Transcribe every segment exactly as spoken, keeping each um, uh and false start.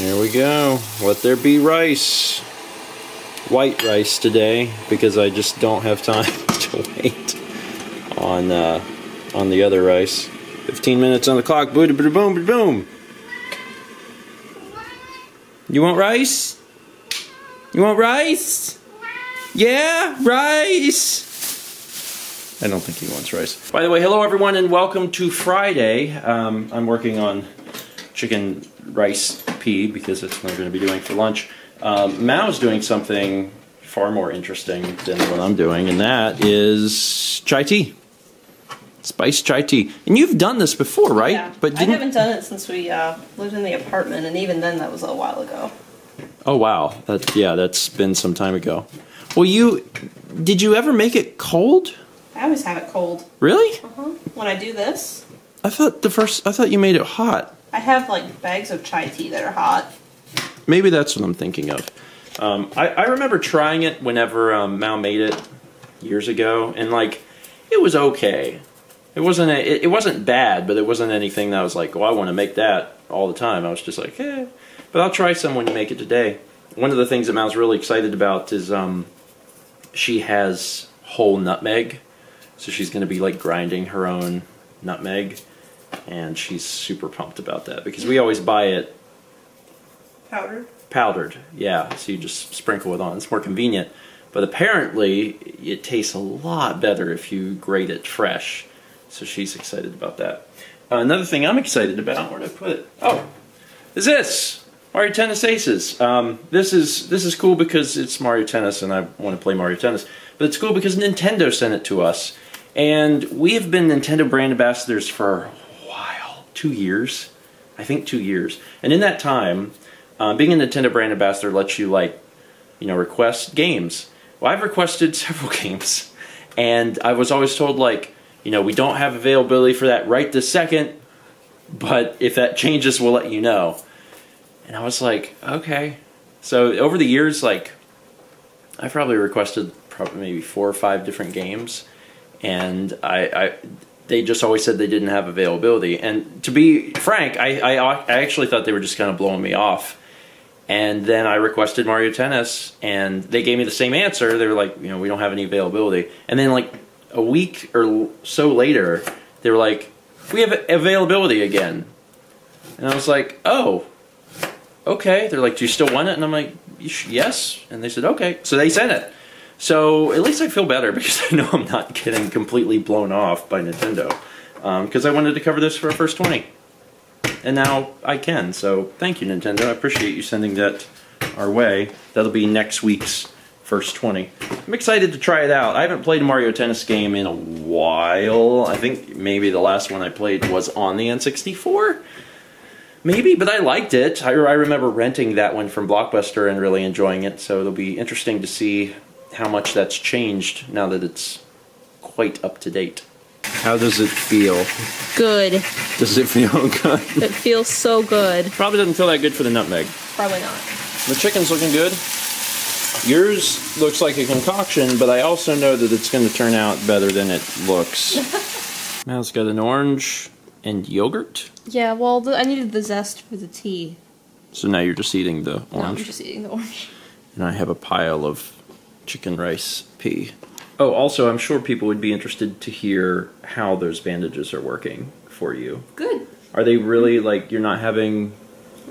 Here we go. Let there be rice. White rice today, because I just don't have time to wait on uh, on the other rice. fifteen minutes on the clock. Boom, boom, boom, boom. You want rice? You want rice? Yeah, rice. I don't think he wants rice. By the way, hello everyone and welcome to Friday. Um, I'm working on chicken rice pea because that's what I'm going to be doing for lunch. Um, Mao's doing something far more interesting than what I'm doing, and that is chai tea. Spiced chai tea. And you've done this before, right? Yeah, but I haven't done it since we uh, lived in the apartment, and even then that was a while ago. Oh wow, that, yeah, that's been some time ago. Well, you, did you ever make it cold? I always have it cold. Really? Uh-huh. When I do this. I thought the first, I thought you made it hot. I have like bags of chai tea that are hot. Maybe that's what I'm thinking of. Um, I, I remember trying it whenever um, Mao made it years ago, and like, it was okay. It wasn't, a, it, it wasn't bad, but it wasn't anything that I was like, oh, I want to make that all the time. I was just like, eh. But I'll try some when you make it today. One of the things that Mao's really excited about is um, she has whole nutmeg. So she's going to be like grinding her own nutmeg, and she's super pumped about that because we always buy it powdered. Powdered, yeah. So you just sprinkle it on. It's more convenient, but apparently it tastes a lot better if you grate it fresh. So she's excited about that. Uh, another thing I'm excited about. Where did I put it? Oh, is this Mario Tennis Aces? Um, this is this is cool because it's Mario Tennis, and I want to play Mario Tennis. But it's cool because Nintendo sent it to us. And we have been Nintendo brand ambassadors for a while, two years, I think two years. And in that time, uh, being a Nintendo brand ambassador lets you like, you know, request games. Well, I've requested several games, and I was always told like, you know, we don't have availability for that right this second, but if that changes, we'll let you know. And I was like, okay. So over the years, like, I've probably requested probably maybe four or five different games. And I, I, they just always said they didn't have availability. And to be frank, I, I, I actually thought they were just kind of blowing me off. And then I requested Mario Tennis, and they gave me the same answer. They were like, you know, we don't have any availability. And then like a week or so later, they were like, we have availability again. And I was like, oh, okay. They're like, do you still want it? And I'm like, yes. And they said, okay. So they sent it. So at least I feel better because I know I'm not getting completely blown off by Nintendo. Because um, I wanted to cover this for our first twenty. And now I can, so thank you Nintendo. I appreciate you sending that our way. That'll be next week's first twenty. I'm excited to try it out. I haven't played a Mario Tennis game in a while. I think maybe the last one I played was on the N sixty-four? Maybe, but I liked it. I, I remember renting that one from Blockbuster and really enjoying it, so it'll be interesting to see how much that's changed now that it's quite up to date. How does it feel? Good. Does it feel good? It feels so good. Probably doesn't feel that good for the nutmeg. Probably not. The chicken's looking good. Yours looks like a concoction, but I also know that it's going to turn out better than it looks. Now it's got an orange and yogurt? Yeah, well, the, I needed the zest for the tea. So now you're just eating the orange? No, I'm just eating the orange. And I have a pile of chicken rice pea. Oh, also, I'm sure people would be interested to hear how those bandages are working for you. Good. Are they really, like, you're not having...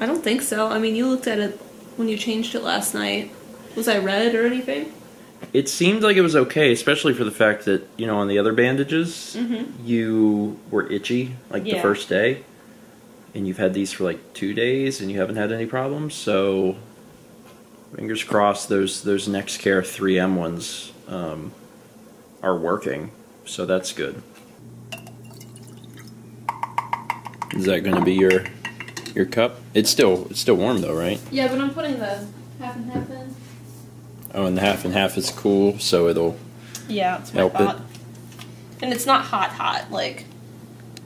I don't think so. I mean, you looked at it when you changed it last night. Was I red or anything? It seemed like it was okay, especially for the fact that, you know, on the other bandages, mm-hmm. you were itchy, like, yeah. the first day. And you've had these for, like, two days, and you haven't had any problems, so... Fingers crossed those those Nexcare three M ones um, are working, so that's good. Is that going to be your your cup? It's still it's still warm though, right? Yeah, but I'm putting the half and half in. Oh, and the half and half is cool, so it'll yeah, that's what I thought. It. And it's not hot hot, like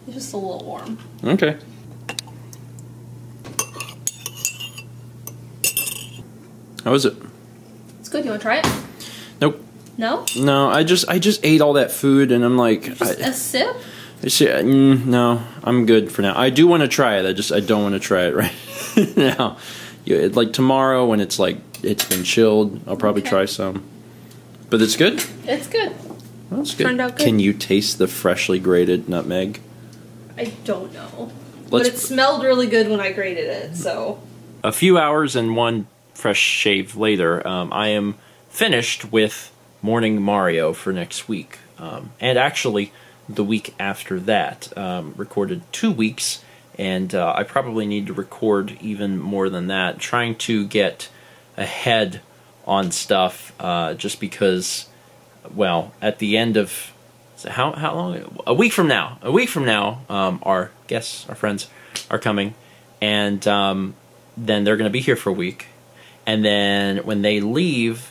it's just a little warm. Okay. How is it? It's good. You want to try it? Nope. No? No, I just I just ate all that food and I'm like... Just I, a sip? I see, mm, no, I'm good for now. I do want to try it. I just I don't want to try it right now. yeah, like tomorrow when it's like it's been chilled, I'll probably okay. try some. But it's good. It's good. Well, it's good. Turned out good. Can you taste the freshly grated nutmeg? I don't know. Let's but it smelled really good when I grated it, so. A few hours and one fresh shave later, um, I am finished with Morning Mario for next week. Um, and actually, the week after that. Um, recorded two weeks, and uh, I probably need to record even more than that. Trying to get ahead on stuff, uh, just because, well, at the end of... So how how long? A week from now. A week from now, um, our guests, our friends, are coming, and um, then they're going to be here for a week. And then when they leave,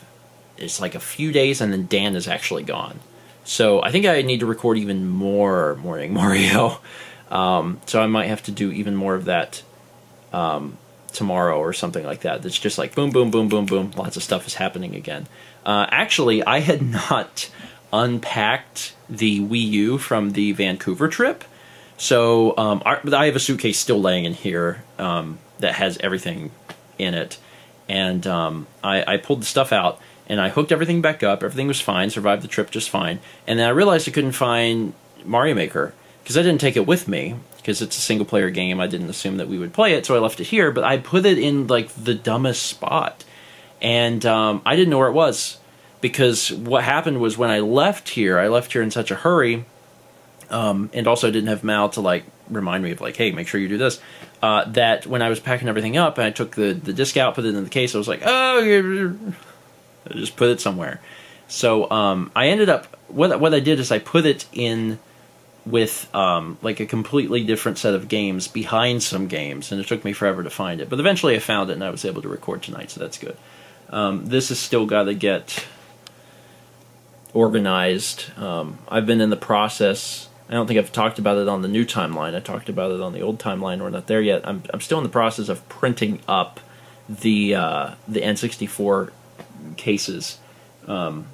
it's like a few days, and then Dan is actually gone. So I think I need to record even more Morning Mario. Um, so I might have to do even more of that um, tomorrow or something like that. It's just like boom, boom, boom, boom, boom. Lots of stuff is happening again. Uh, actually, I had not unpacked the Wii U from the Vancouver trip, so um, I have a suitcase still laying in here um, that has everything in it, and um, I, I pulled the stuff out and I hooked everything back up. Everything was fine, survived the trip just fine, and then I realized I couldn't find Mario Maker because I didn't take it with me because it's a single player game. I didn't assume that we would play it, so I left it here, but I put it in like the dumbest spot, and um, I didn't know where it was. Because what happened was when I left here, I left here in such a hurry, um, and also didn't have Mal to like remind me of like, hey, make sure you do this, uh, that when I was packing everything up and I took the, the disc out, put it in the case, I was like, oh, I just put it somewhere. So um, I ended up, what, what I did is I put it in with um, like a completely different set of games behind some games, and it took me forever to find it. But eventually I found it and I was able to record tonight, so that's good. Um, this has still got to get... organized. Um, I've been in the process. I don't think I've talked about it on the new timeline. I talked about it on the old timeline. We're not there yet. I'm, I'm still in the process of printing up the uh, the N sixty-four cases, um,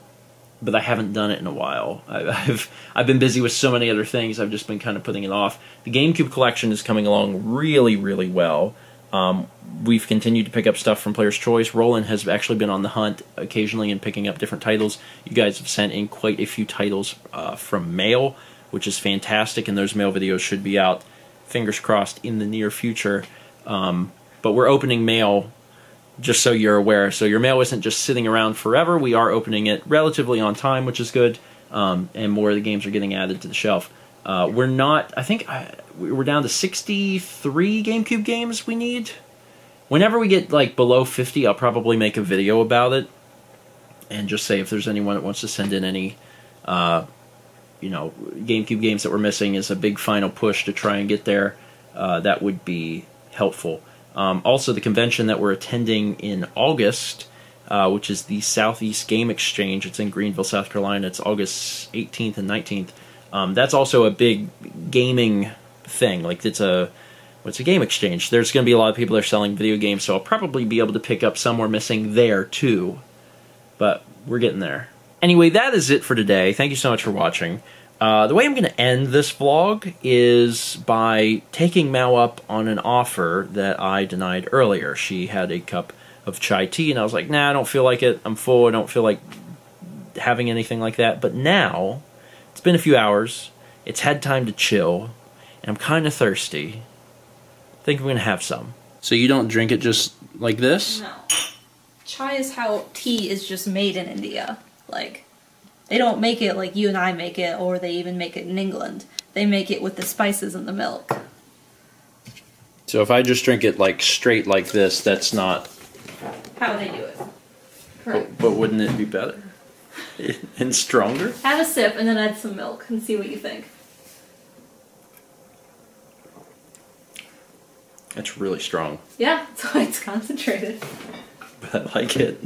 but I haven't done it in a while. I, I've I've been busy with so many other things. I've just been kind of putting it off. The GameCube collection is coming along really, really well. Um, we've continued to pick up stuff from Player's Choice. Roland has actually been on the hunt occasionally and picking up different titles. You guys have sent in quite a few titles uh, from mail, which is fantastic, and those mail videos should be out, fingers crossed, in the near future. Um, but we're opening mail, just so you're aware. So your mail isn't just sitting around forever. We are opening it relatively on time, which is good, um, and more of the games are getting added to the shelf. Uh, we're not, I think I, we're down to sixty-three GameCube games we need. Whenever we get like below fifty, I'll probably make a video about it and just say if there's anyone that wants to send in any, uh, you know, GameCube games that we're missing as a big final push to try and get there. Uh, that would be helpful. Um, also, the convention that we're attending in August, uh, which is the Southeast Game Exchange. It's in Greenville, South Carolina. It's August eighteenth and nineteenth. Um, that's also a big gaming thing. Like it's a, what's a game exchange? There's going to be a lot of people that are selling video games, so I'll probably be able to pick up some we're missing there too. But we're getting there. Anyway, that is it for today. Thank you so much for watching. Uh, the way I'm going to end this vlog is by taking Mao up on an offer that I denied earlier. She had a cup of chai tea, and I was like, nah, I don't feel like it. I'm full. I don't feel like having anything like that. But now... it's been a few hours, it's had time to chill, and I'm kind of thirsty. I think I'm going to have some. So you don't drink it just like this? No. Chai is how tea is just made in India. Like, they don't make it like you and I make it, or they even make it in England. They make it with the spices and the milk. So if I just drink it like straight like this, that's not... how they do it. Correct. But, but wouldn't it be better? And stronger? Have a sip and then add some milk and see what you think. That's really strong. Yeah, that's why it's concentrated. But I like it.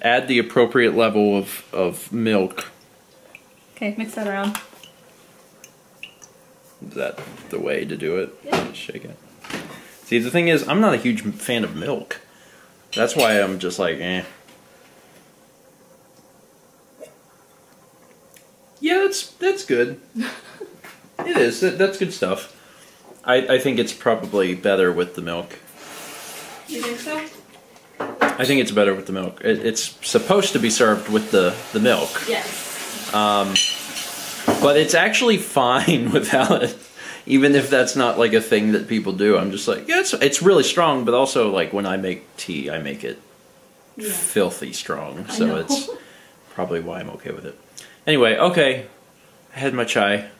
Add the appropriate level of, of milk. Okay, mix that around. Is that the way to do it? Yeah. Just shake it. See, the thing is, I'm not a huge fan of milk. That's why I'm just like, eh. Yeah, that's that's good. It is. That, that's good stuff. I I think it's probably better with the milk. You think so? I think it's better with the milk. It, it's supposed to be served with the, the milk. Yes. Um, but it's actually fine without it. Even if that's not like a thing that people do, I'm just like, yeah, it's, it's really strong, but also like when I make tea, I make it yeah. filthy strong. So it's probably why I'm okay with it. Anyway, okay. I had my chai.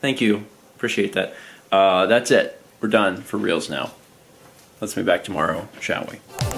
Thank you. Appreciate that. Uh, that's it. We're done for reals now. Let's meet back tomorrow, shall we?